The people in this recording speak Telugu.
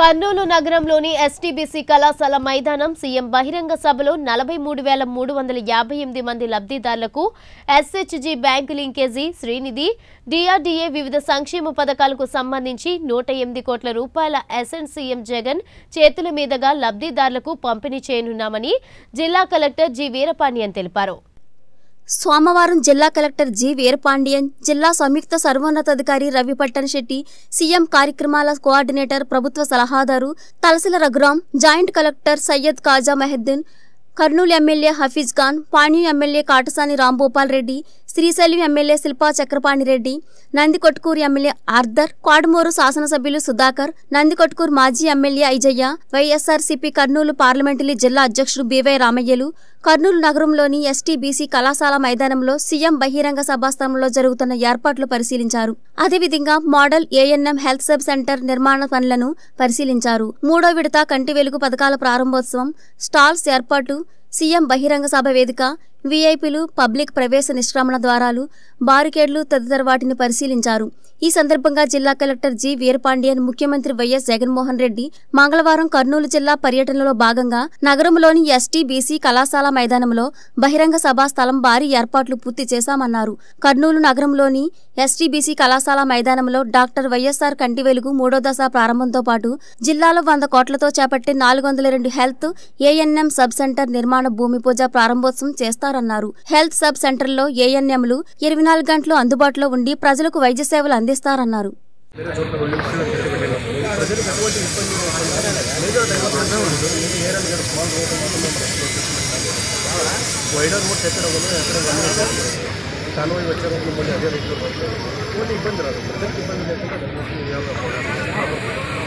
కర్నూలు నగరంలోని ఎస్టీబీసీ కళాశాల మైదానం సీఎం బహిరంగ సభలో 43,358 మంది లబ్ధిదారులకు SHG bank linkage Srinidhi DRDA వివిధ సంక్షేమ పథకాలకు సంబంధించి 108 కోట్ల రూపాయల ఎస్ఎన్ సీఎం జగన్ చేతుల మీదుగా లబ్ధిదారులకు పంపిణీ చేయనున్నామని జిల్లా కలెక్టర్ G. Veerapandiyan తెలిపారు. సోమవారం జిల్లా కలెక్టర్ G. Veerapandiyan, జిల్లా సంయుక్త సర్వోన్నతాధికారి రవి పట్టన్శెట్టి, సీఎం కార్యక్రమాల కోఆర్డినేటర్ ప్రభుత్వ సలహాదారు Talasila Raghuram, joint collector Syed Khaja Mohiuddin, Kurnool MLA Hafeez Khan, Panyam MLA Katasani Rambhopal Reddy, Srisailam MLA Silpa Chakrapani Reddy, Nandikotkur MLA Arthur, Kodumur శాసనసభ్యులు సుధాకర్, నందికొట్కూరు మాజీ MLA Aijaiah, YSRCP Kurnool parliamentary జిల్లా అధ్యక్షుడు B.V. రామయ్యలు కర్నూలు నగరంలోని STBC కళాశాల మైదానంలో సీఎం బహిరంగ సభాస్థలంలో జరుగుతున్న ఏర్పాట్లు పరిశీలించారు. అదేవిధంగా model ANM health sub centre నిర్మాణ పనులను పరిశీలించారు. మూడో విడత కంటి వెలుగు పథకాల ప్రారంభోత్సవం, స్టాల్స్ ఏర్పాటు, సీఎం బహిరంగ సభ వేదిక, వీఐపీలు, పబ్లిక్ ప్రవేశ నిష్క్రమణ ద్వారాలు, బారికేడ్లు తదితర వాటిని పరిశీలించారు. ఈ సందర్భంగా జిల్లా కలెక్టర్ G. Veerapandiyan, ముఖ్యమంత్రి YS జగన్ మోహన్ రెడ్డి మంగళవారం కర్నూలు జిల్లా పర్యటనలో భాగంగా నగరంలోని STBC కళాశాల మైదానంలో బహిరంగ సభా స్థలం భారీ ఏర్పాట్లు పూర్తి చేశామన్నారు. కర్నూలు నగరంలోని STBC కళాశాల మైదానంలో డాక్టర్ YSR కంటి వెలుగు 3వ దశ ప్రారంభంతో పాటు జిల్లాలో 100 కోట్లతో చేపట్టే 402 హెల్త్ ANM సబ్ సెంటర్ నిర్మాణ భూమి పూజ ప్రారంభోత్సవం చేస్తారన్నారు. హెల్త్ సబ్ సెంటర్లో ANMలు 24 గంటలు అందుబాటులో ఉండి ప్రజలకు వైద్య సేవలు అందిస్తారన్నారు.